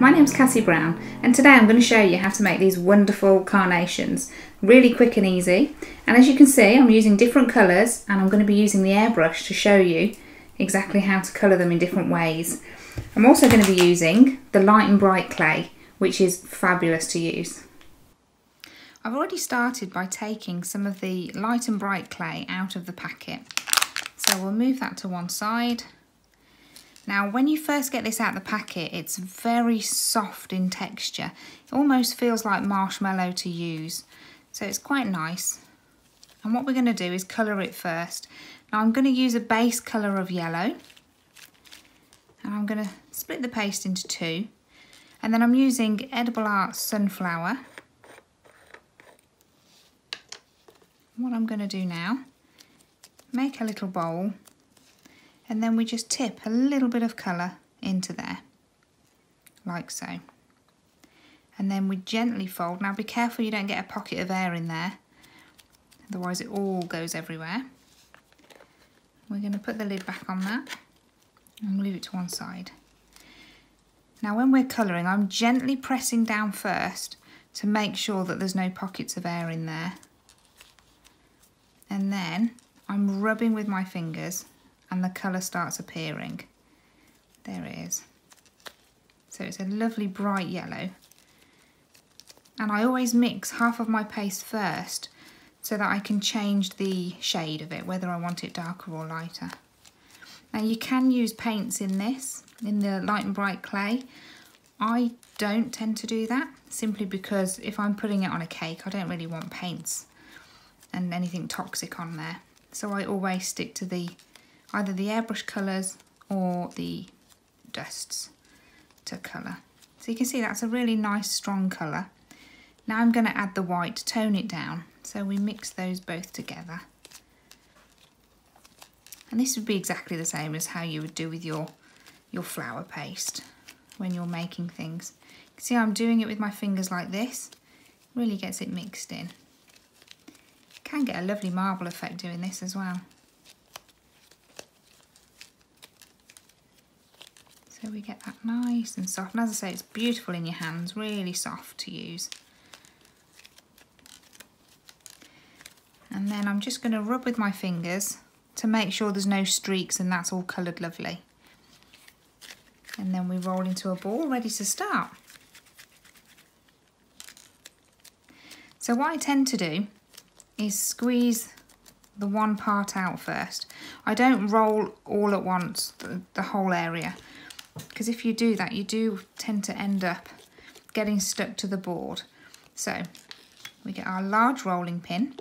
my name's Cassie Brown, and today I'm going to show you how to make these wonderful carnations really quick and easy. And as you can see, I'm using different colours, and I'm going to be using the airbrush to show you exactly how to colour them in different ways. I'm also going to be using the light and bright clay, which is fabulous to use. I've already started by taking some of the light and bright clay out of the packet, so we'll move that to one side. Now, when you first get this out of the packet, it's very soft in texture. It almost feels like marshmallow to use, so it's quite nice. And what we're going to do is colour it first. Now, I'm going to use a base colour of yellow, and I'm going to split the paste into two. And then I'm using Edible Arts Sunflower. What I'm going to do now, make a little bowl, and then we just tip a little bit of colour into there, like so. And then we gently fold. Now be careful you don't get a pocket of air in there, otherwise it all goes everywhere. We're going to put the lid back on that and leave it to one side. Now when we're colouring, I'm gently pressing down first to make sure that there's no pockets of air in there. And then I'm rubbing with my fingers and the colour starts appearing. There it is. So it's a lovely bright yellow. And I always mix half of my paste first so that I can change the shade of it, whether I want it darker or lighter. Now you can use paints in this, in the light and bright clay. I don't tend to do that, simply because if I'm putting it on a cake, I don't really want paints and anything toxic on there. So I always stick to the either the airbrush colours or the dusts to colour. So you can see that's a really nice strong colour. Now I'm going to add the white to tone it down. So we mix those both together. And this would be exactly the same as how you would do with your flower paste when you're making things. You can see I'm doing it with my fingers like this. It really gets it mixed in. You can get a lovely marble effect doing this as well. So we get that nice and soft, and as I say, it's beautiful in your hands, really soft to use. And then I'm just going to rub with my fingers to make sure there's no streaks and that's all coloured lovely. And then we roll into a ball, ready to start. So what I tend to do is squeeze the one part out first. I don't roll all at once the whole area, because if you do that, you do tend to end up getting stuck to the board. So we get our large rolling pin.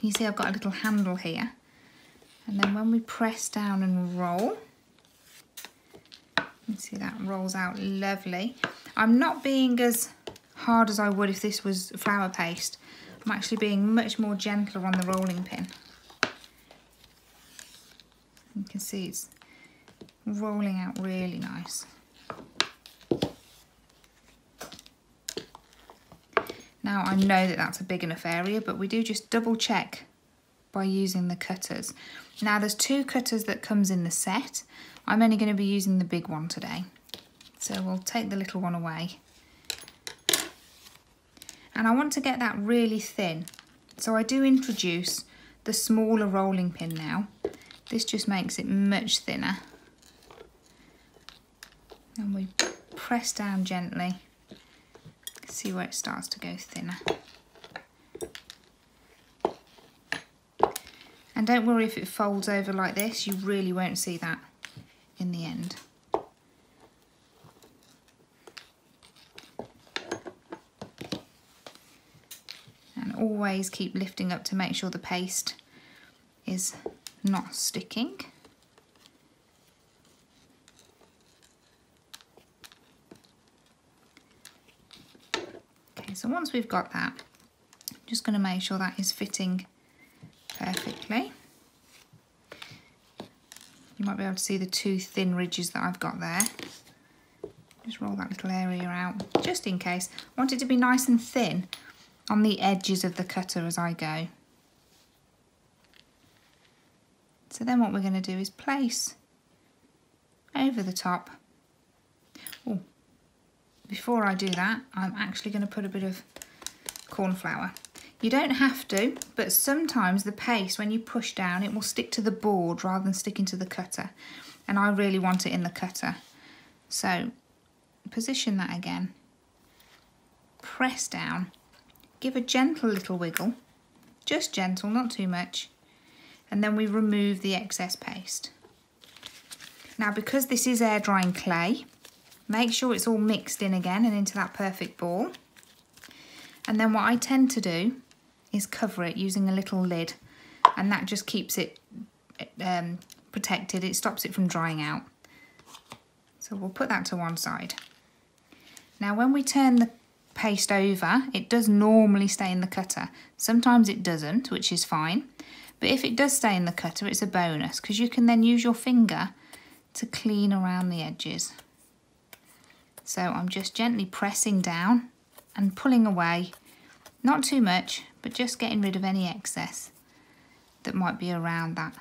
You see I've got a little handle here. And then when we press down and roll, you see that rolls out lovely. I'm not being as hard as I would if this was flower paste. I'm actually being much more gentler on the rolling pin. You can see it's rolling out really nice. Now I know that that's a big enough area, but we do just double check by using the cutters. Now there's two cutters that comes in the set. I'm only going to be using the big one today. So we'll take the little one away. And I want to get that really thin. So I do introduce the smaller rolling pin now. This just makes it much thinner. And we press down gently, see where it starts to go thinner. And don't worry if it folds over like this, you really won't see that in the end. And always keep lifting up to make sure the paste is not sticking. So once we've got that, I'm just going to make sure that is fitting perfectly. You might be able to see the two thin ridges that I've got there. Just roll that little area out, just in case. I want it to be nice and thin on the edges of the cutter as I go. So then what we're going to do is place over the top. Oh, before I do that, I'm actually going to put a bit of corn flour. You don't have to, but sometimes the paste, when you push down, it will stick to the board rather than sticking to the cutter. And I really want it in the cutter. So position that again, press down, give a gentle little wiggle, just gentle, not too much. And then we remove the excess paste. Now, because this is air drying clay, make sure it's all mixed in again and into that perfect ball. And then what I tend to do is cover it using a little lid, and that just keeps it protected. It stops it from drying out. So we'll put that to one side. Now when we turn the paste over, it does normally stay in the cutter. Sometimes it doesn't, which is fine. But if it does stay in the cutter, it's a bonus, because you can then use your finger to clean around the edges. So I'm just gently pressing down and pulling away, not too much, but just getting rid of any excess that might be around that.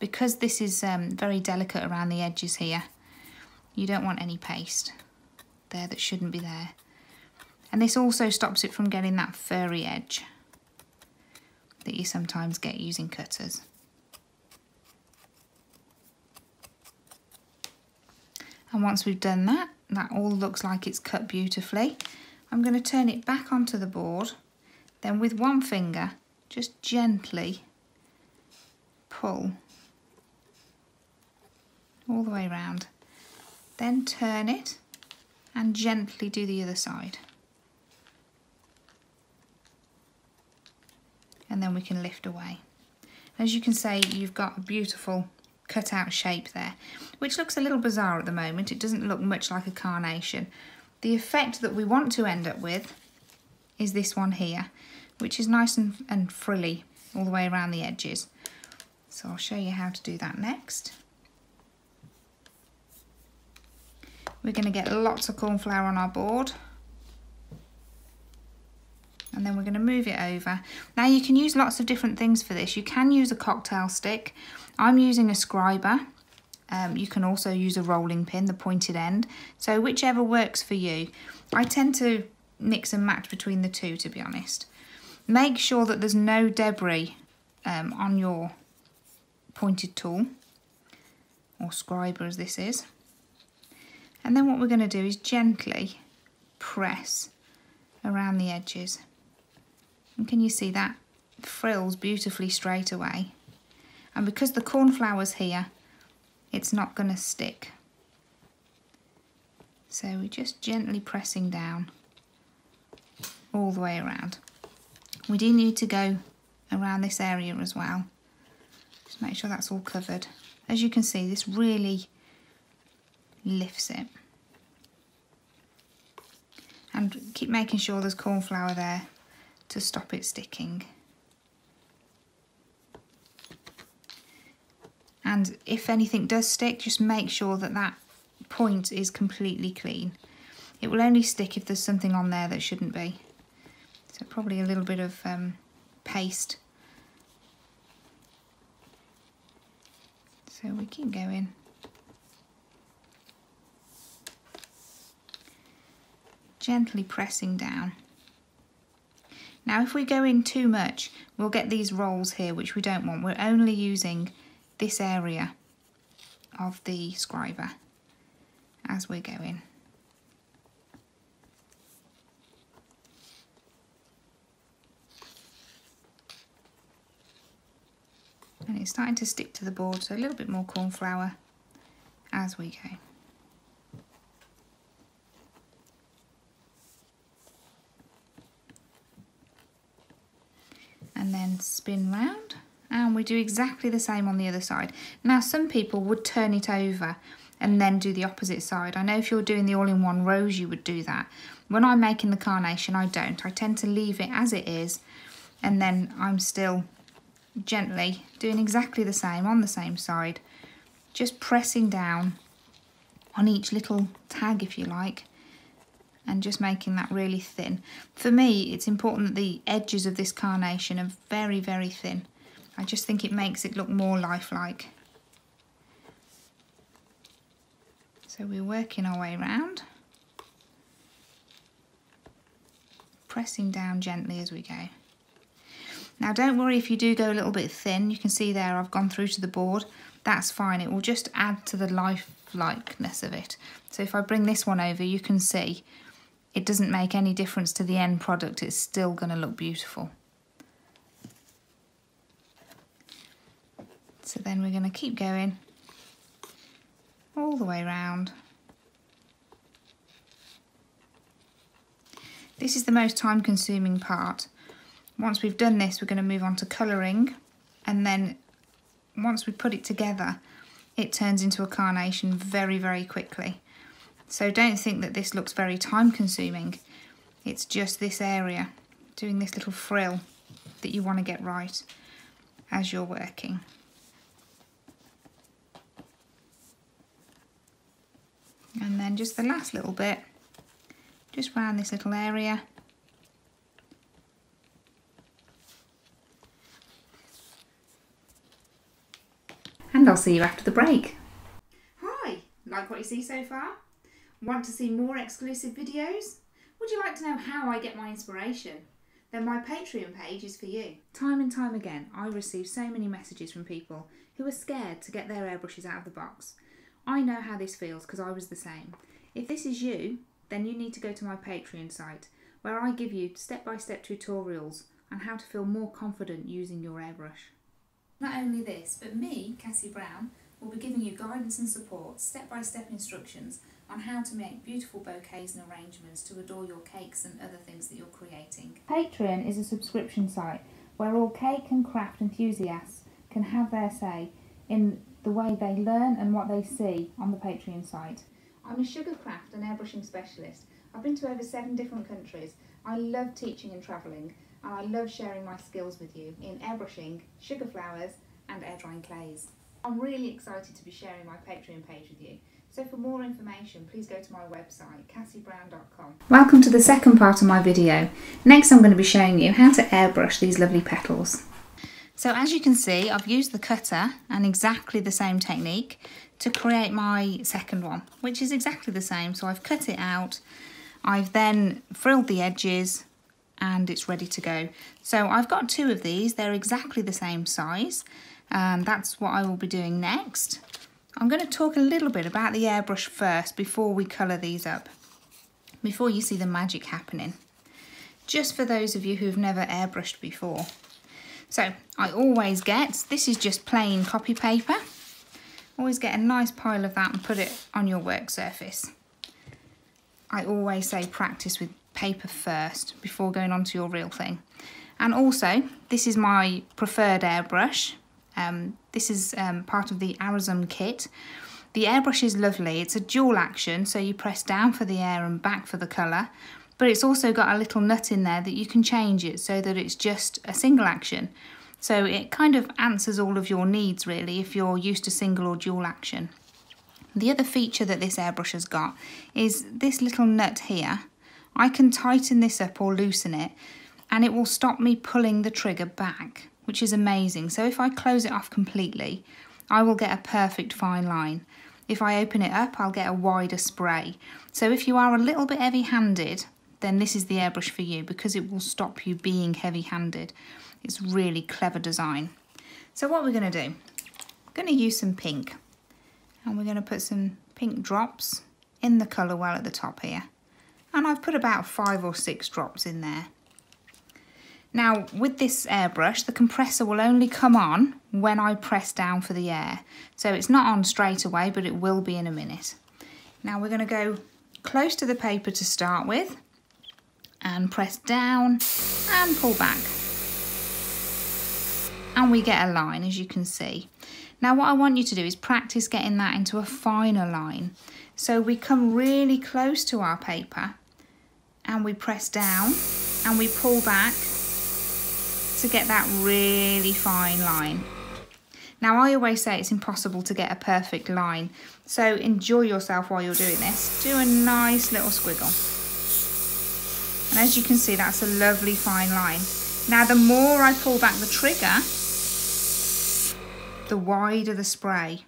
Because this is very delicate around the edges here, you don't want any paste there that shouldn't be there. And this also stops it from getting that furry edge that you sometimes get using cutters. And once we've done that, that all looks like it's cut beautifully. I'm going to turn it back onto the board, then with one finger, just gently pull all the way around. Then turn it and gently do the other side. And then we can lift away. As you can see, you've got a beautiful cut out shape there, which looks a little bizarre at the moment. It doesn't look much like a carnation. The effect that we want to end up with is this one here, which is nice and frilly all the way around the edges. So I'll show you how to do that next. We're going to get lots of corn flour on our board. And then we're going to move it over. Now you can use lots of different things for this. You can use a cocktail stick. I'm using a scriber. You can also use a rolling pin, the pointed end. So whichever works for you. I tend to mix and match between the two, to be honest. Make sure that there's no debris on your pointed tool, or scriber as this is. And then what we're going to do is gently press around the edges. And can you see that frills beautifully straight away? And because the corn flour's here, it's not going to stick. So we're just gently pressing down all the way around. We do need to go around this area as well. Just make sure that's all covered. As you can see, this really lifts it. And keep making sure there's corn flour there to stop it sticking. And if anything does stick, just make sure that that point is completely clean. It will only stick if there's something on there that shouldn't be. So probably a little bit of paste. So we keep going. Gently pressing down. Now if we go in too much, we'll get these rolls here, which we don't want. We're only using this area of the scriber as we're going. And it's starting to stick to the board, so a little bit more corn flour as we go. And then spin round, and we do exactly the same on the other side. Now some people would turn it over and then do the opposite side. I know if you're doing the all-in-one rose you would do that. When I'm making the carnation I don't. I tend to leave it as it is, and then I'm still gently doing exactly the same on the same side, just pressing down on each little tag if you like, and just making that really thin. For me, it's important that the edges of this carnation are very, very thin. I just think it makes it look more lifelike. So we're working our way around, pressing down gently as we go. Now don't worry if you do go a little bit thin, you can see there I've gone through to the board, that's fine, it will just add to the lifelikeness of it. So if I bring this one over, you can see it doesn't make any difference to the end product, it's still going to look beautiful. So then we're going to keep going all the way round. This is the most time consuming part. Once we've done this, we're going to move on to colouring, and then once we put it together it turns into a carnation very, very quickly. So don't think that this looks very time consuming, it's just this area, doing this little frill that you want to get right as you're working. And then just the last little bit, just round this little area. And I'll see you after the break. Hi, like what you see so far? Want to see more exclusive videos? Would you like to know how I get my inspiration? Then my Patreon page is for you. Time and time again, I receive so many messages from people who are scared to get their airbrushes out of the box. I know how this feels because I was the same. If this is you, then you need to go to my Patreon site, where I give you step-by-step tutorials on how to feel more confident using your airbrush. Not only this, but me, Cassie Brown, will be giving you guidance and support, step-by-step instructions on how to make beautiful bouquets and arrangements to adore your cakes and other things that you're creating. Patreon is a subscription site where all cake and craft enthusiasts can have their say in the way they learn and what they see on the Patreon site. I'm a sugar craft and airbrushing specialist. I've been to over 7 different countries. I love teaching and travelling, and I love sharing my skills with you in airbrushing, sugar flowers and air drying clays. I'm really excited to be sharing my Patreon page with you. So for more information, please go to my website, cassiebrown.com. Welcome to the second part of my video. Next I'm going to be showing you how to airbrush these lovely petals. So as you can see, I've used the cutter and exactly the same technique to create my second one, which is exactly the same. So I've cut it out, I've then frilled the edges, and it's ready to go. So I've got 2 of these, they're exactly the same size, and that's what I will be doing next. I'm going to talk a little bit about the airbrush first before we colour these up, before you see the magic happening. Just for those of you who've never airbrushed before. So I always get, this is just plain copy paper, always get a nice pile of that and put it on your work surface. I always say practice with paper first before going on to your real thing. And also, this is my preferred airbrush. This is part of the Arizone kit. The airbrush is lovely, it's a dual action, so you press down for the air and back for the colour. But it's also got a little nut in there that you can change it so that it's just a single action. So it kind of answers all of your needs really if you're used to single or dual action. The other feature that this airbrush has got is this little nut here. I can tighten this up or loosen it and it will stop me pulling the trigger back, which is amazing. So if I close it off completely, I will get a perfect fine line. If I open it up, I'll get a wider spray. So if you are a little bit heavy-handed, then this is the airbrush for you because it will stop you being heavy-handed. It's really clever design. So what we're going to do, I'm going to use some pink and we're going to put some pink drops in the colour well at the top here. And I've put about 5 or 6 drops in there. Now with this airbrush, the compressor will only come on when I press down for the air. So it's not on straight away, but it will be in a minute. Now we're going to go close to the paper to start with. And press down and pull back. And we get a line, as you can see. Now what I want you to do is practice getting that into a finer line. So we come really close to our paper and we press down and we pull back to get that really fine line. Now I always say it's impossible to get a perfect line, so enjoy yourself while you're doing this. Do a nice little squiggle. And as you can see, that's a lovely fine line. Now, the more I pull back the trigger, the wider the spray.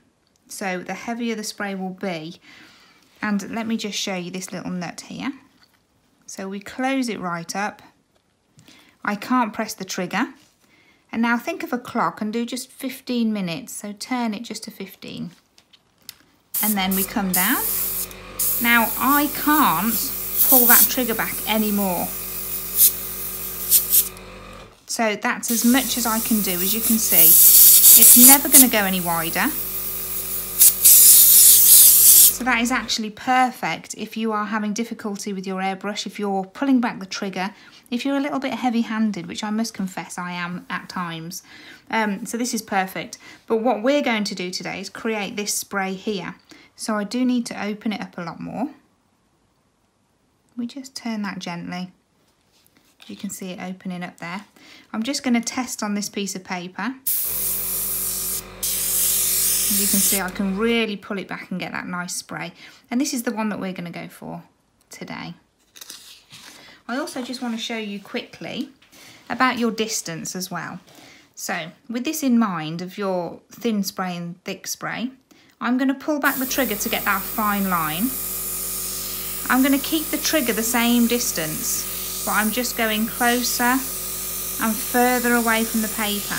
So the heavier the spray will be. And let me just show you this little nut here. So we close it right up I can't press the trigger. And now think of a clock and do just 15 minutes. So turn it just to 15. And then we come down. Now I can't pull that trigger back anymore. So that's as much as I can do, as you can see. It's never going to go any wider. So that is actually perfect if you are having difficulty with your airbrush, if you're pulling back the trigger, if you're a little bit heavy-handed, which I must confess I am at times. So this is perfect. But what we're going to do today is create this spray here. So I do need to open it up a lot more. We just turn that gently. You can see it opening up there. I'm just going to test on this piece of paper. As you can see, I can really pull it back and get that nice spray. And this is the one that we're going to go for today. I also just want to show you quickly about your distance as well. So with this in mind of your thin spray and thick spray, I'm going to pull back the trigger to get that fine line. I'm going to keep the trigger the same distance, but I'm just going closer and further away from the paper.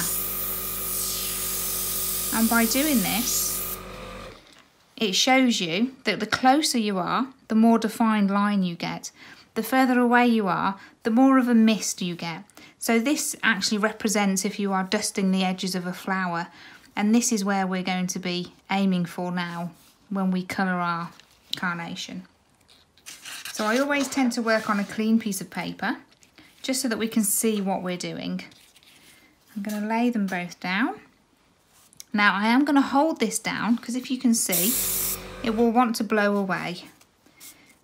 And by doing this, it shows you that the closer you are, the more defined line you get. The further away you are, the more of a mist you get. So this actually represents if you are dusting the edges of a flower. And this is where we're going to be aiming for now when we colour our carnation. So I always tend to work on a clean piece of paper, just so that we can see what we're doing. I'm going to lay them both down. Now I am going to hold this down, because if you can see, it will want to blow away.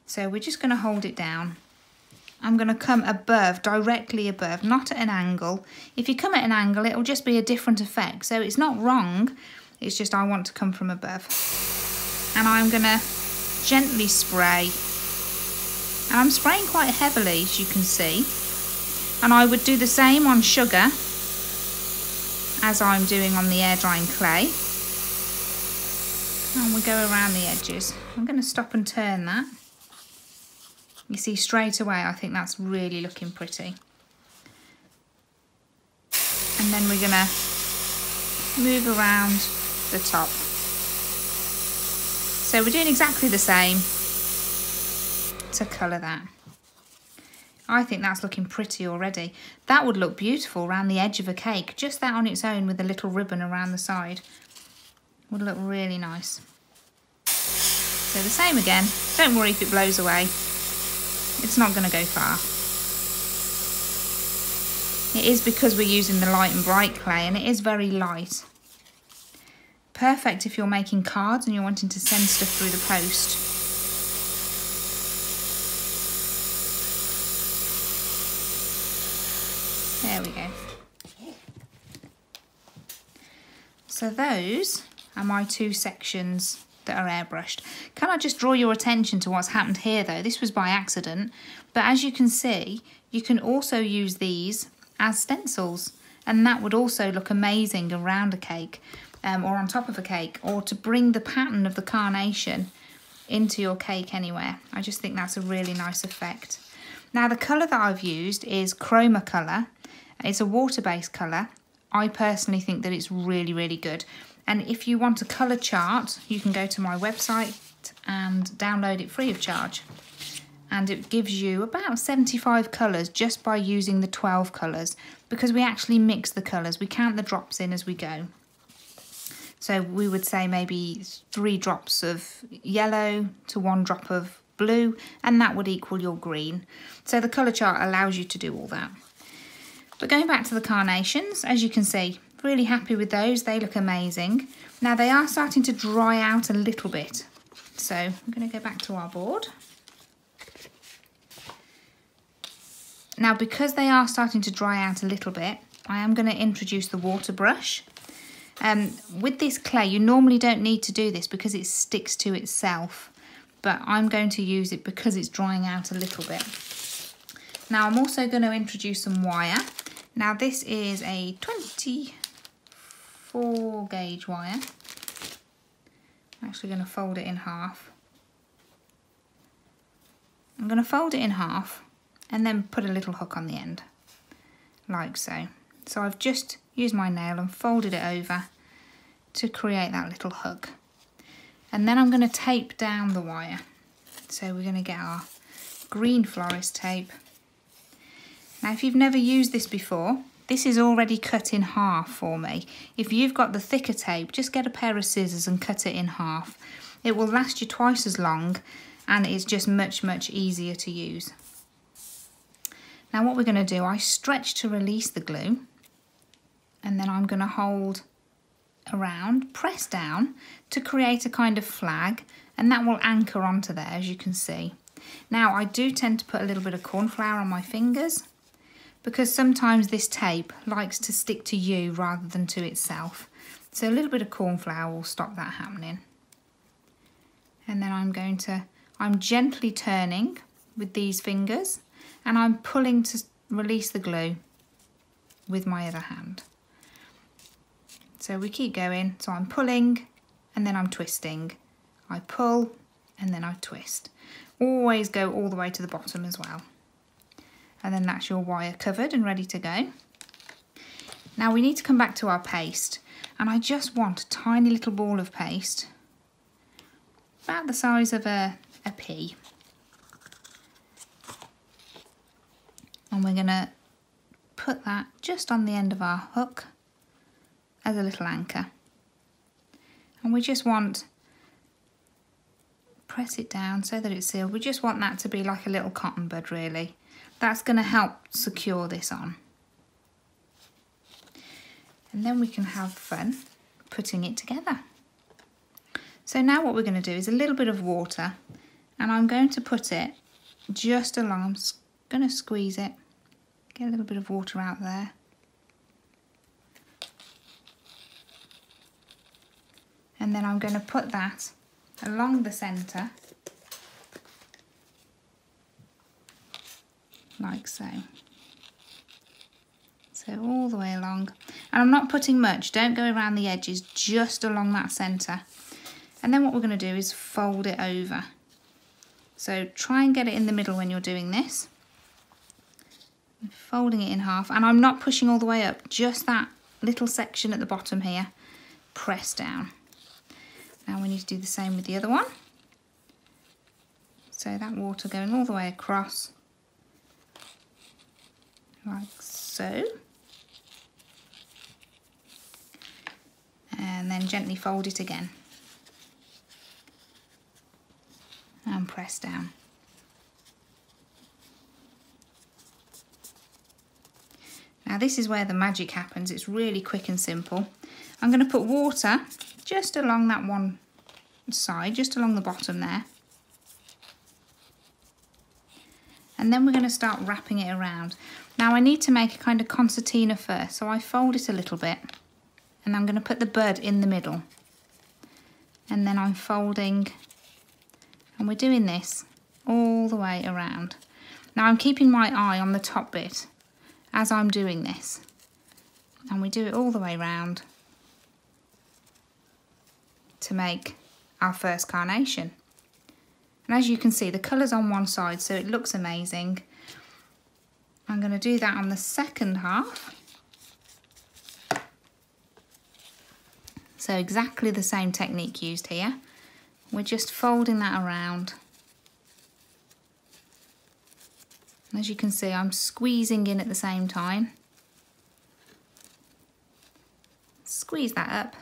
So we're just going to hold it down. I'm going to come above, directly above, not at an angle. If you come at an angle, it'll just be a different effect. So it's not wrong, it's just I want to come from above. And I'm going to gently spray. And I'm spraying quite heavily, as you can see. And I would do the same on sugar as I'm doing on the air drying clay. And we go around the edges. I'm going to stop and turn that. You see straight away, I think that's really looking pretty. And then we're going to move around the top. So we're doing exactly the same to colour that. I think that's looking pretty already. That would look beautiful around the edge of a cake, just that on its own with a little ribbon around the side. Would look really nice. So the same again, don't worry if it blows away, it's not going to go far. It is because we're using the light and bright clay, and it is very light. Perfect if you're making cards and you're wanting to send stuff through the post. There we go. So those are my two sections that are airbrushed. Can I just draw your attention to what's happened here though? This was by accident, but as you can see, you can also use these as stencils, and that would also look amazing around a cake or on top of a cake, or to bring the pattern of the carnation into your cake anywhere. I just think that's a really nice effect. Now the colour that I've used is Chroma Color. It's a water-based colour. I personally think that it's really, really good. And if you want a colour chart, you can go to my website and download it free of charge. And it gives you about 75 colours just by using the 12 colours, because we actually mix the colours. We count the drops in as we go. So we would say maybe 3 drops of yellow to 1 drop of blue, and that would equal your green. So the colour chart allows you to do all that. But going back to the carnations, as you can see, really happy with those. They look amazing. Now they are starting to dry out a little bit. So I'm going to go back to our board. Now because they are starting to dry out a little bit, I am going to introduce the water brush. With this clay, you normally don't need to do this because it sticks to itself. But I'm going to use it because it's drying out a little bit. Now I'm also going to introduce some wire. Now this is a 24 gauge wire. I'm actually going to fold it in half. I'm going to fold it in half and then put a little hook on the end. like so. So I've just used my nail and folded it over to create that little hook. And then I'm going to tape down the wire. So we're going to get our green florist tape. Now if you've never used this before, this is already cut in half for me. If you've got the thicker tape, just get a pair of scissors and cut it in half. It will last you twice as long and it's just much, much easier to use. Now what we're going to do, I stretch to release the glue and then I'm going to hold around, press down to create a kind of flag, and that will anchor onto there, as you can see. Now I do tend to put a little bit of corn flour on my fingers because sometimes this tape likes to stick to you rather than to itself. So a little bit of corn flour will stop that happening. And then I'm gently turning with these fingers and I'm pulling to release the glue with my other hand. So we keep going, so I'm pulling and then I'm twisting. I pull and then I twist. Always go all the way to the bottom as well. And then that's your wire covered and ready to go. Now we need to come back to our paste and I just want a tiny little ball of paste about the size of a pea. And we're gonna put that just on the end of our hook as a little anchor. And we just want, press it down so that it's sealed. We just want that to be like a little cotton bud, really. That's going to help secure this on. And then we can have fun putting it together. So now what we're going to do is a little bit of water and I'm going to put it just along. I'm going to squeeze it, get a little bit of water out there. And then I'm going to put that along the centre, like so. So all the way along. And I'm not putting much, don't go around the edges, just along that centre. And then what we're going to do is fold it over. So try and get it in the middle when you're doing this. I'm folding it in half, and I'm not pushing all the way up, just that little section at the bottom here, press down. Now we need to do the same with the other one. So that water going all the way across, like so. And then gently fold it again. And press down. Now this is where the magic happens. It's really quick and simple. I'm going to put water just along that one side, just along the bottom there. And then we're going to start wrapping it around. Now I need to make a kind of concertina first, so I fold it a little bit and I'm going to put the bud in the middle. And then I'm folding and we're doing this all the way around. Now I'm keeping my eye on the top bit as I'm doing this. And we do it all the way round to make our first carnation. And as you can see, the colour's on one side, so it looks amazing. I'm going to do that on the second half. So exactly the same technique used here. We're just folding that around. And as you can see, I'm squeezing in at the same time. Squeeze that up.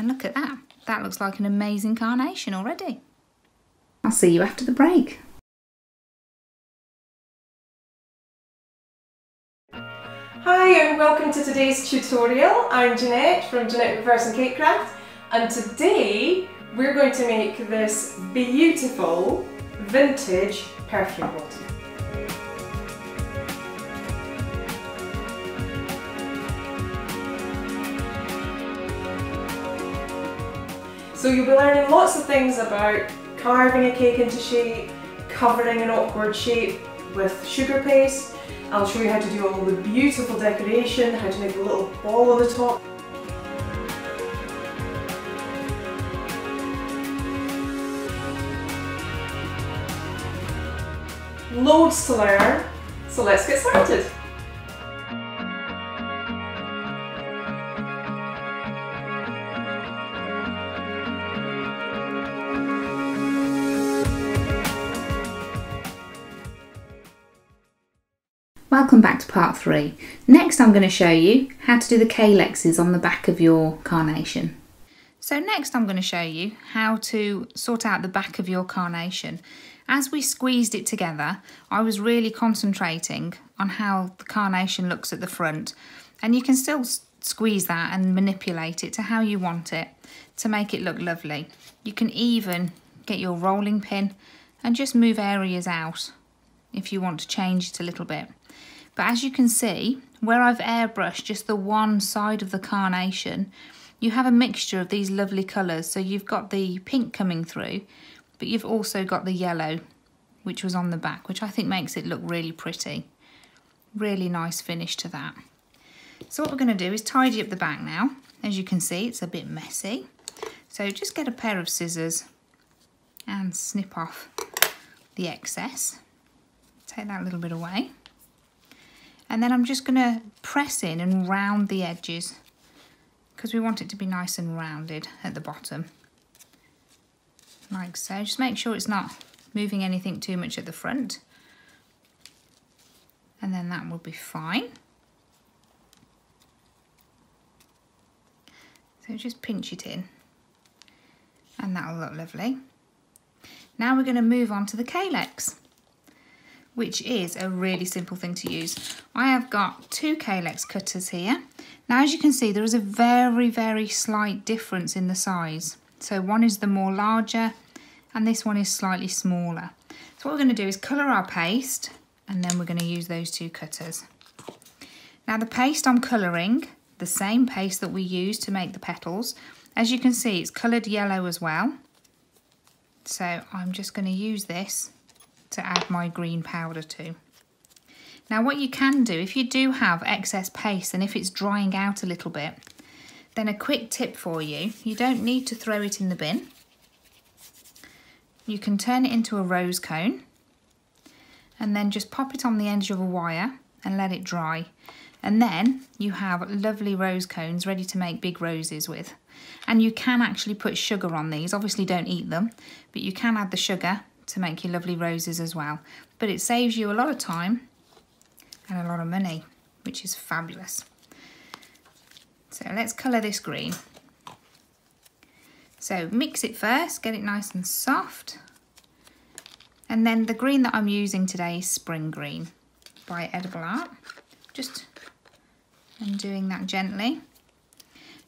And look at that. That looks like an amazing carnation already. I'll see you after the break. Hi and welcome to today's tutorial. I'm Jeanette from Jeanette Reverse and Cakecraft, and today we're going to make this beautiful vintage perfume bottle. So you'll be learning lots of things about carving a cake into shape, covering an awkward shape with sugar paste. I'll show you how to do all the beautiful decoration, how to make a little ball on the top. Loads to learn, So let's get started. Welcome back to part 3. Next I'm going to show you how to do the calyxes on the back of your carnation. So next I'm going to show you how to sort out the back of your carnation. As we squeezed it together, I was really concentrating on how the carnation looks at the front, and you can still squeeze that and manipulate it to how you want it to make it look lovely. You can even get your rolling pin and just move areas out if you want to change it a little bit. But as you can see, where I've airbrushed just the one side of the carnation, you have a mixture of these lovely colours. So you've got the pink coming through, but you've also got the yellow, which was on the back, which I think makes it look really pretty. Really nice finish to that. So what we're going to do is tidy up the back now. As you can see, it's a bit messy. So just get a pair of scissors and snip off the excess. Take that little bit away. And then I'm just going to press in and round the edges because we want it to be nice and rounded at the bottom, like so. Just make sure it's not moving anything too much at the front, and then that will be fine. So just pinch it in and that'll look lovely. Now we're going to move on to the calyx, which is a really simple thing to use. I have got 2 calyx cutters here. Now, as you can see, there is a very, very slight difference in the size. So one is the more larger and this one is slightly smaller. So what we're going to do is colour our paste, and then we're going to use those 2 cutters. Now the paste I'm colouring, the same paste that we used to make the petals. As you can see, it's coloured yellow as well. So I'm just going to use this to add my green powder to. Now what you can do, if you do have excess paste and if it's drying out a little bit, then a quick tip for you, you don't need to throw it in the bin. You can turn it into a rose cone and then just pop it on the edge of a wire and let it dry. And then you have lovely rose cones ready to make big roses with. And you can actually put sugar on these. Obviously don't eat them, but you can add the sugar to make your lovely roses as well. But it saves you a lot of time and a lot of money, which is fabulous. So let's colour this green. So mix it first, get it nice and soft. And then the green that I'm using today is Spring Green by Edible Art. Just I'm doing that gently.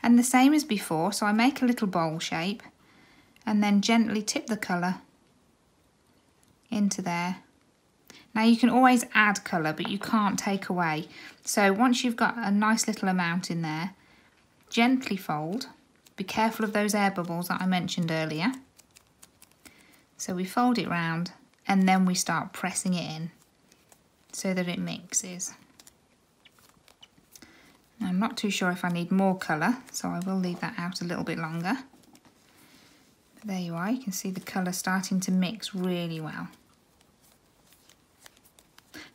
And the same as before, so I make a little bowl shape and then gently tip the colour into there. Now you can always add colour, but you can't take away. So once you've got a nice little amount in there, gently fold. Be careful of those air bubbles that I mentioned earlier. So we fold it round and then we start pressing it in so that it mixes. Now, I'm not too sure if I need more colour, so I will leave that out a little bit longer. But there you are, you can see the colour starting to mix really well.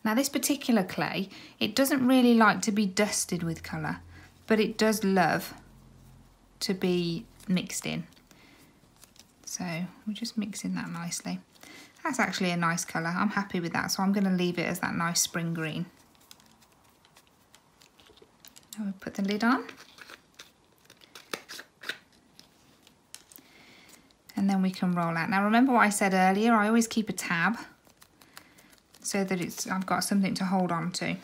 Now this particular clay, it doesn't really like to be dusted with colour, but it does love to be mixed in. So we're just mixing that nicely. That's actually a nice colour, I'm happy with that, so I'm going to leave it as that nice Spring Green. Now we'll put the lid on. And then we can roll out. Now remember what I said earlier, I always keep a tab, so that I've got something to hold on to.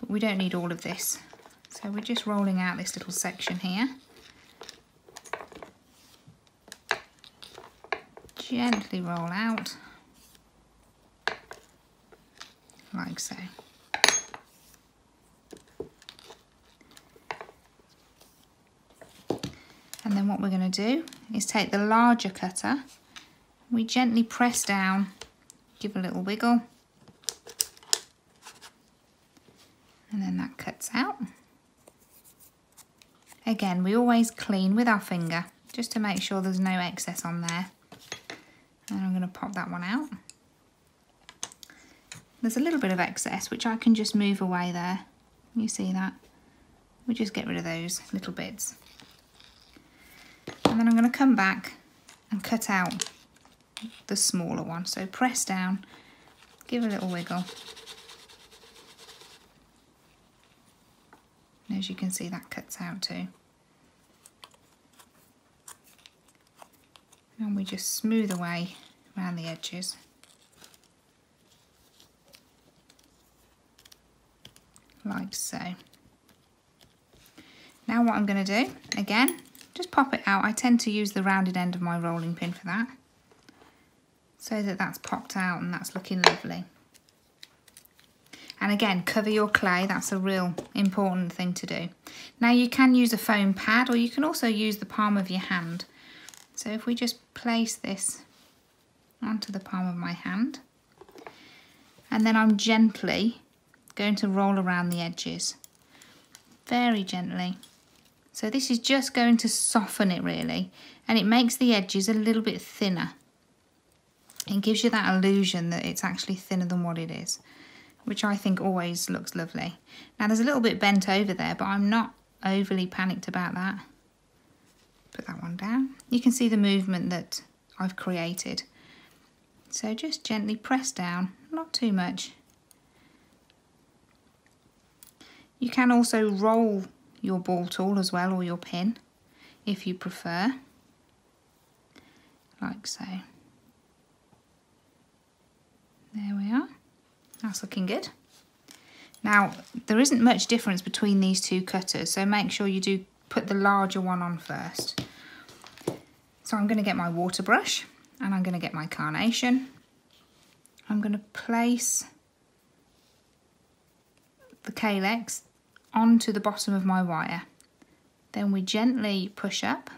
But we don't need all of this. So we're just rolling out this little section here. Gently roll out, like so. And then what we're going to do is take the larger cutter, we gently press down, give a little wiggle, and then that cuts out. Again, we always clean with our finger just to make sure there's no excess on there. And I'm going to pop that one out. There's a little bit of excess, which I can just move away there. You see that? We just get rid of those little bits. And then I'm going to come back and cut out the smaller one. So press down, give a little wiggle. And as you can see, that cuts out too. And we just smooth away around the edges. Like so. Now what I'm going to do, again, just pop it out. I tend to use the rounded end of my rolling pin for that, so that that's popped out and that's looking lovely. And again, cover your clay. That's a real important thing to do. Now you can use a foam pad, or you can also use the palm of your hand. So if we just place this onto the palm of my hand, and then I'm gently going to roll around the edges, very gently. So this is just going to soften it really, and it makes the edges a little bit thinner. It gives you that illusion that it's actually thinner than what it is, which I think always looks lovely. Now there's a little bit bent over there, but I'm not overly panicked about that. Put that one down. You can see the movement that I've created. So just gently press down, not too much. You can also roll your ball tool as well, or your pin, if you prefer, like so. There we are. That's looking good. Now, there isn't much difference between these two cutters, so make sure you do put the larger one on first. So I'm going to get my water brush, and I'm going to get my carnation. I'm going to place the calyx onto the bottom of my wire. Then we gently push up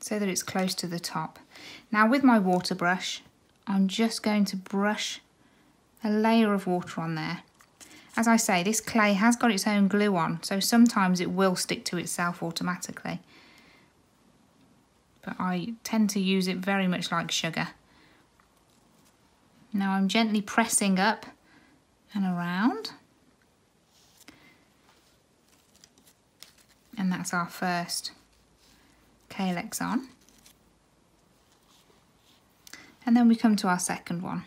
so that it's close to the top. Now with my water brush, I'm just going to brush a layer of water on there. As I say, this clay has got its own glue on, so sometimes it will stick to itself automatically. But I tend to use it very much like sugar. Now I'm gently pressing up and around. And that's our first calyx on. And then we come to our second one,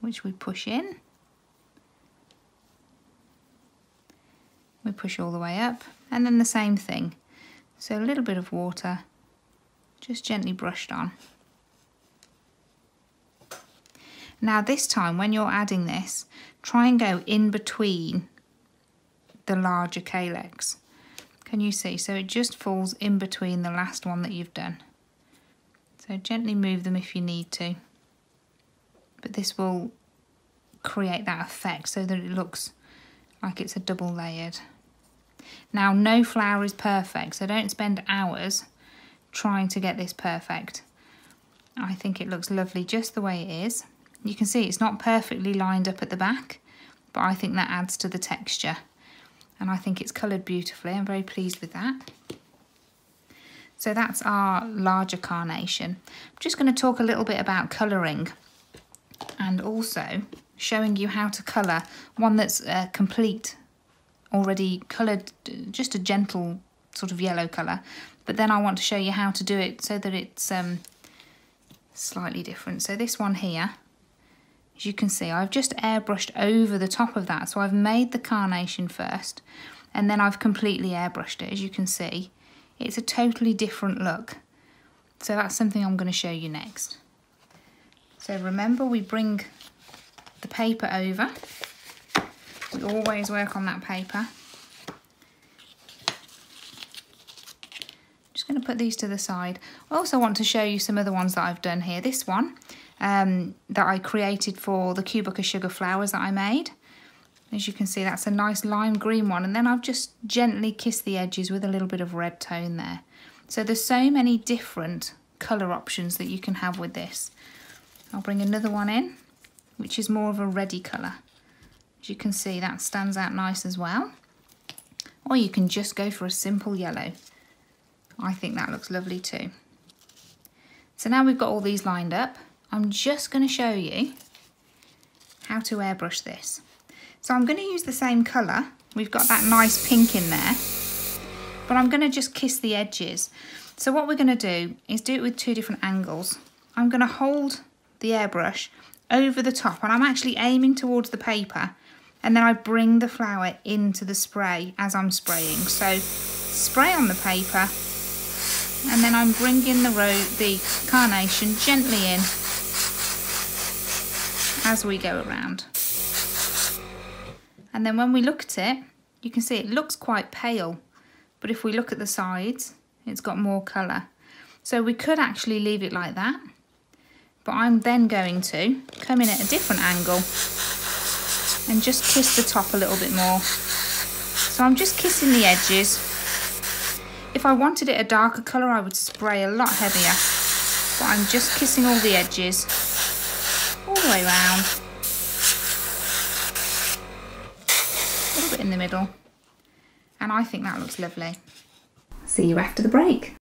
which we push in. We push all the way up, and then the same thing. So a little bit of water, just gently brushed on. Now this time, when you're adding this, try and go in between the larger calyx. Can you see? So it just falls in between the last one that you've done. So gently move them if you need to. But this will create that effect so that it looks like it's a double layered. Now no flower is perfect, so don't spend hours trying to get this perfect. I think it looks lovely just the way it is. You can see it's not perfectly lined up at the back, but I think that adds to the texture. And I think it's coloured beautifully. I'm very pleased with that. So that's our larger carnation. I'm just going to talk a little bit about colouring, and also showing you how to colour one that's complete, already coloured, just a gentle sort of yellow colour. But then I want to show you how to do it so that it's slightly different. So this one here, as you can see, I've just airbrushed over the top of that. So I've made the carnation first, and then I've completely airbrushed it. As you can see, it's a totally different look. So that's something I'm going to show you next. So remember, we bring the paper over. We always work on that paper. I'm just going to put these to the side. I also want to show you some other ones that I've done here. This one, that I created for the Cubica Sugar flowers that I made. As you can see, that's a nice lime green one, and then I've just gently kissed the edges with a little bit of red tone there. So there's so many different colour options that you can have with this. I'll bring another one in, which is more of a reddy colour. As you can see, that stands out nice as well. Or you can just go for a simple yellow. I think that looks lovely too. So now we've got all these lined up. I'm just going to show you how to airbrush this. So I'm going to use the same colour. We've got that nice pink in there, but I'm going to just kiss the edges. So what we're going to do is do it with two different angles. I'm going to hold the airbrush over the top, and I'm actually aiming towards the paper, and then I bring the flower into the spray as I'm spraying. So spray on the paper, and then I'm bringing the carnation gently in as we go around. And then when we look at it, you can see it looks quite pale, but if we look at the sides, it's got more colour. So we could actually leave it like that, but I'm then going to come in at a different angle and just kiss the top a little bit more. So I'm just kissing the edges. If I wanted it a darker colour, I would spray a lot heavier, but I'm just kissing all the edges all the way around. A little bit in the middle, and I think that looks lovely. See you after the break.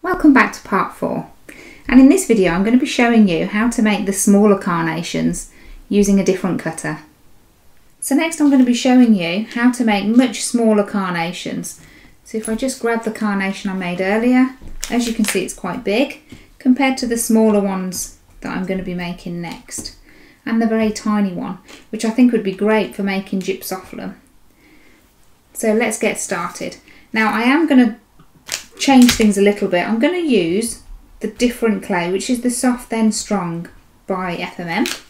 Welcome back to part 4, and in this video I'm going to be showing you how to make the smaller carnations using a different cutter. So next I'm going to be showing you how to make much smaller carnations. So if I just grab the carnation I made earlier, as you can see it's quite big compared to the smaller ones that I'm going to be making next, and the very tiny one, which I think would be great for making gypsophilum. So let's get started. Now I am going to change things a little bit. I'm going to use the different clay, which is the Soft Then Strong by FMM.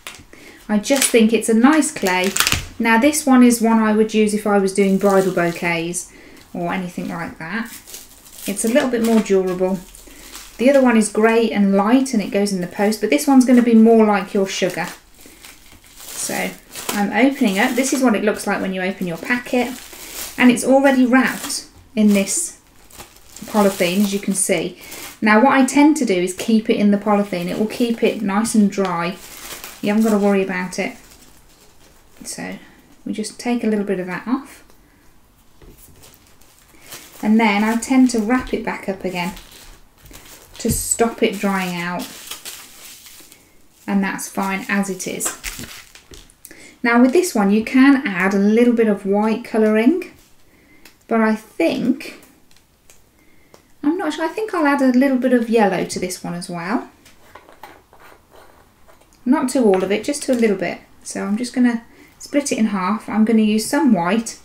I just think it's a nice clay. Now this one is one I would use if I was doing bridal bouquets or anything like that. It's a little bit more durable. The other one is grey and light and it goes in the post, but this one's going to be more like your sugar. So I'm opening up. This is what it looks like when you open your packet, and it's already wrapped in this polythene, as you can see. Now what I tend to do is keep it in the polythene. It will keep it nice and dry. You haven't got to worry about it. So we just take a little bit of that off, and then I tend to wrap it back up again to stop it drying out, and that's fine as it is. Now with this one you can add a little bit of white colouring, but I think I'm not sure, I think I'll add a little bit of yellow to this one as well. Not to all of it, just to a little bit. So I'm just going to split it in half. I'm going to use some white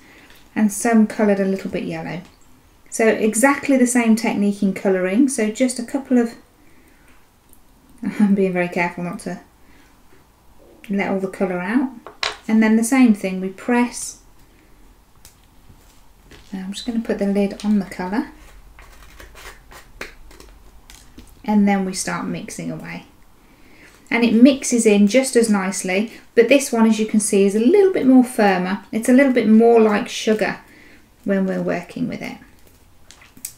and some coloured a little bit yellow. So exactly the same technique in colouring. So just a couple of... I'm being very careful not to let all the colour out. And then the same thing, we press. And I'm just going to put the lid on the colour, and then we start mixing away, and it mixes in just as nicely. But this one, as you can see, is a little bit more firmer. It's a little bit more like sugar when we're working with it.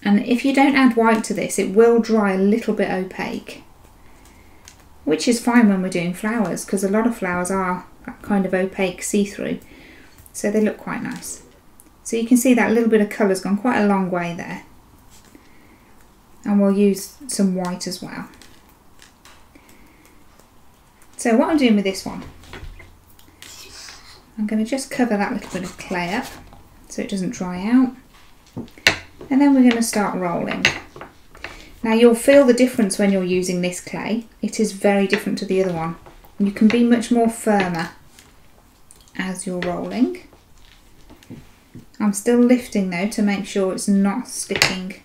And if you don't add white to this, it will dry a little bit opaque, which is fine when we're doing flowers, because a lot of flowers are that kind of opaque see-through, so they look quite nice. So you can see that little bit of colour's gone quite a long way there. And we'll use some white as well. So what I'm doing with this one, I'm going to just cover that little bit of clay up so it doesn't dry out. and then we're going to start rolling. Now you'll feel the difference when you're using this clay. It is very different to the other one. You can be much more firmer as you're rolling. I'm still lifting though to make sure it's not sticking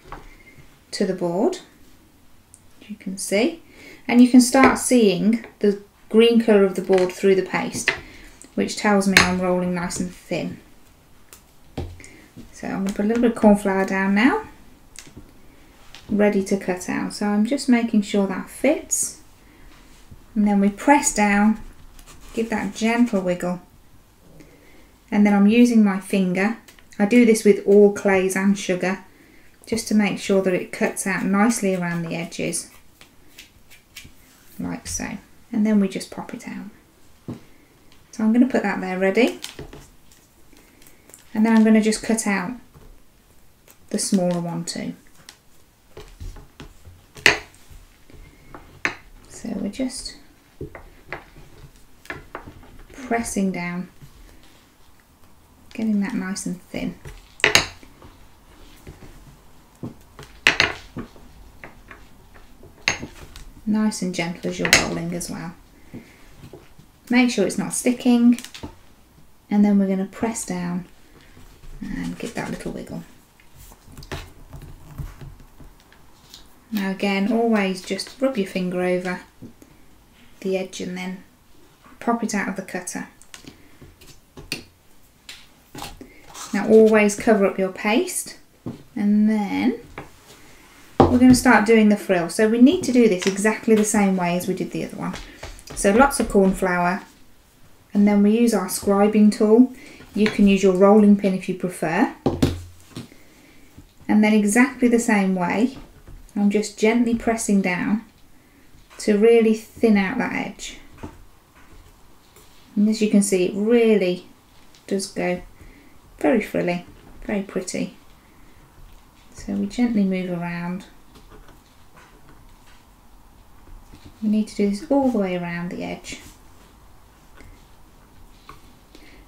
to the board, as you can see. And you can start seeing the green colour of the board through the paste, which tells me I'm rolling nice and thin. So I'm going to put a little bit of corn flour down now, ready to cut out. So I'm just making sure that fits. And then we press down, give that gentle wiggle. And then I'm using my finger. I do this with all clays and sugar, just to make sure that it cuts out nicely around the edges, like so. And then we just pop it out. So I'm going to put that there ready. And then I'm going to just cut out the smaller one too. So we're just pressing down, getting that nice and thin. Nice and gentle as you're rolling as well. Make sure it's not sticking, and then we're going to press down and give that little wiggle. Now again, always just rub your finger over the edge and then pop it out of the cutter. Now always cover up your paste, and then we're going to start doing the frill. So we need to do this exactly the same way as we did the other one. So lots of corn flour, and then we use our scribing tool. You can use your rolling pin if you prefer. And then exactly the same way, I'm just gently pressing down to really thin out that edge. And as you can see, it really does go very frilly, very pretty. So we gently move around. We need to do this all the way around the edge.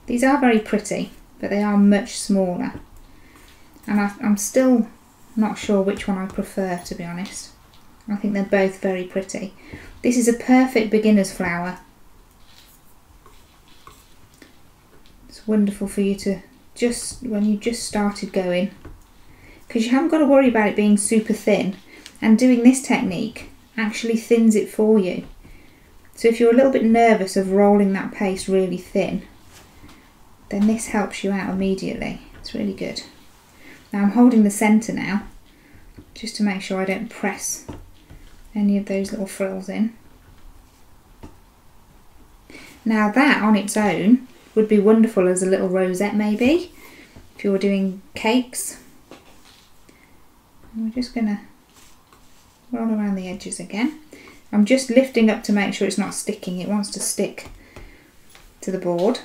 These are very pretty, but they are much smaller. And I'm still not sure which one I prefer, to be honest. I think they're both very pretty. This is a perfect beginner's flower. It's wonderful for you to just, when you just started going, because you haven't got to worry about it being super thin. And doing this technique actually thins it for you. So if you're a little bit nervous of rolling that paste really thin, then this helps you out immediately. It's really good. Now I'm holding the centre now, just to make sure I don't press any of those little frills in. Now that on its own would be wonderful as a little rosette, maybe, if you're doing cakes. And we're just going to roll around the edges again. I'm just lifting up to make sure it's not sticking. It wants to stick to the board.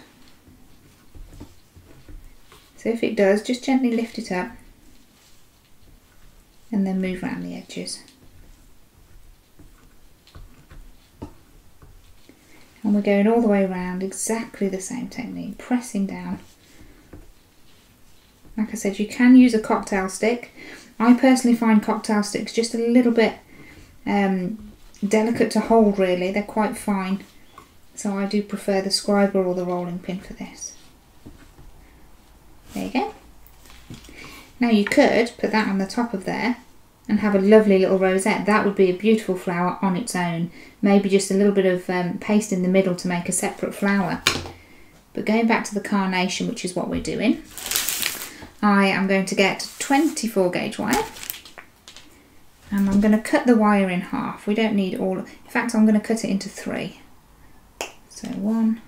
So if it does, just gently lift it up and then move around the edges. And we're going all the way around, exactly the same technique, pressing down. Like I said, you can use a cocktail stick. I personally find cocktail sticks just a little bit delicate to hold, really. They're quite fine. So I do prefer the scriber or the rolling pin for this. There you go. Now you could put that on the top of there and have a lovely little rosette. That would be a beautiful flower on its own. Maybe just a little bit of paste in the middle to make a separate flower. But going back to the carnation, which is what we're doing, I am going to get 24 gauge wire, and I'm going to cut the wire in half. We don't need all. In fact, I'm going to cut it into 3. So 1,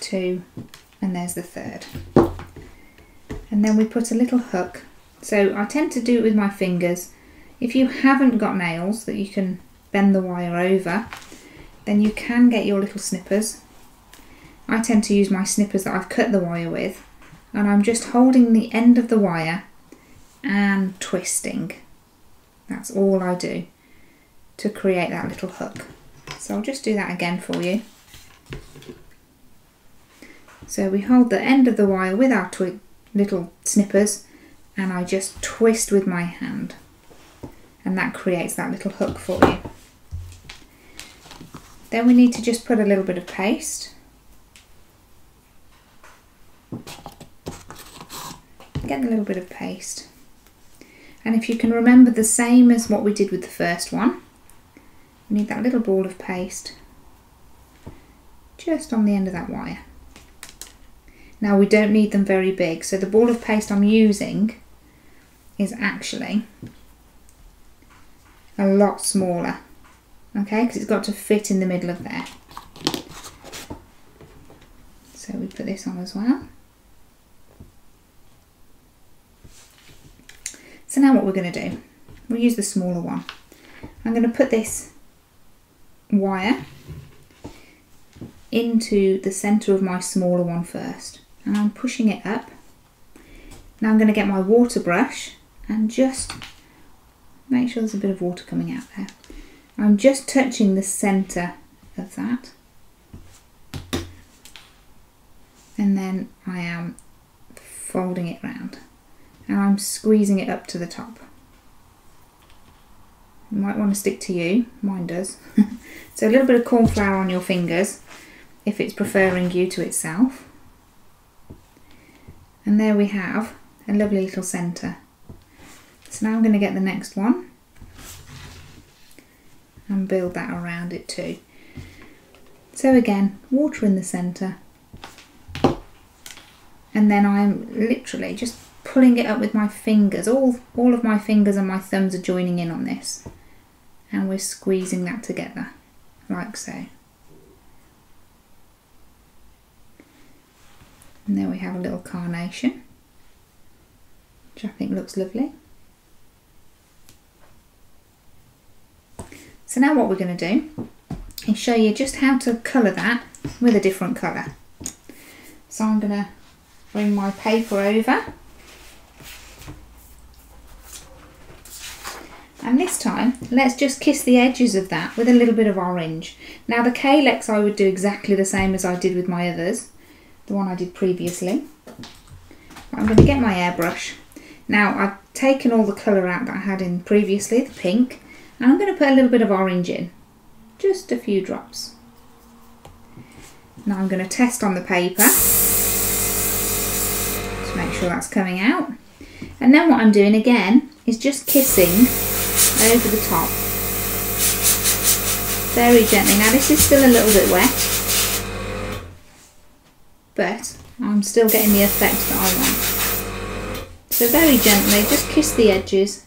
2. And there's the 3rd. And then we put a little hook. So I tend to do it with my fingers. If you haven't got nails that you can bend the wire over, then you can get your little snippers. I tend to use my snippers that I've cut the wire with, and I'm just holding the end of the wire and twisting. That's all I do to create that little hook. So I'll just do that again for you. So we hold the end of the wire with our little snippers and I just twist with my hand, and that creates that little hook for you. Then we need to just put a little bit of paste. Get a little bit of paste. And if you can remember, the same as what we did with the first one, we need that little ball of paste just on the end of that wire. Now we don't need them very big, so the ball of paste I'm using is actually a lot smaller, okay, because it's got to fit in the middle of there. So we put this on as well. So now what we're going to do, we'll use the smaller one. I'm going to put this wire into the centre of my smaller one first, and I'm pushing it up. Now I'm going to get my water brush and just make sure there's a bit of water coming out there. I'm just touching the centre of that, and then I am folding it round, and I'm squeezing it up to the top. You might want to stick to you, mine does. So a little bit of corn flour on your fingers if it's preferring you to itself. And there we have a lovely little centre. So now I'm going to get the next one and build that around it too. So again, water in the centre, and then I'm literally just pulling it up with my fingers. All of my fingers and my thumbs are joining in on this, and we're squeezing that together like so. And there we have a little carnation, which I think looks lovely. So now what we're going to do is show you just how to colour that with a different colour. So I'm going to bring my paper over, and this time let's just kiss the edges of that with a little bit of orange. Now the calyx I would do exactly the same as I did with my others, the one I did previously. I'm going to get my airbrush. Now I've taken all the colour out that I had in previously, the pink, and I'm going to put a little bit of orange in, just a few drops. Now I'm going to test on the paper to make sure that's coming out, and then what I'm doing again is just kissing over the top very gently. Now this is still a little bit wet, but I'm still getting the effect that I want. So very gently, just kiss the edges.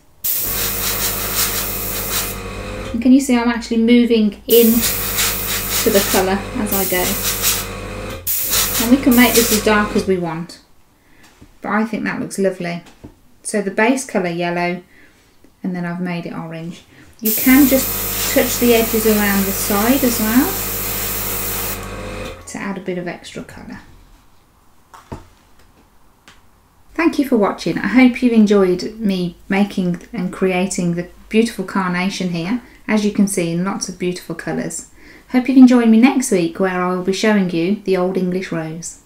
And can you see I'm actually moving in to the colour as I go? And we can make this as dark as we want, but I think that looks lovely. So the base colour yellow, and then I've made it orange. You can just touch the edges around the side as well to add a bit of extra colour. Thank you for watching. I hope you've enjoyed me making and creating the beautiful carnation here, as you can see, in lots of beautiful colours. Hope you can join me next week, where I will be showing you the Old English Rose.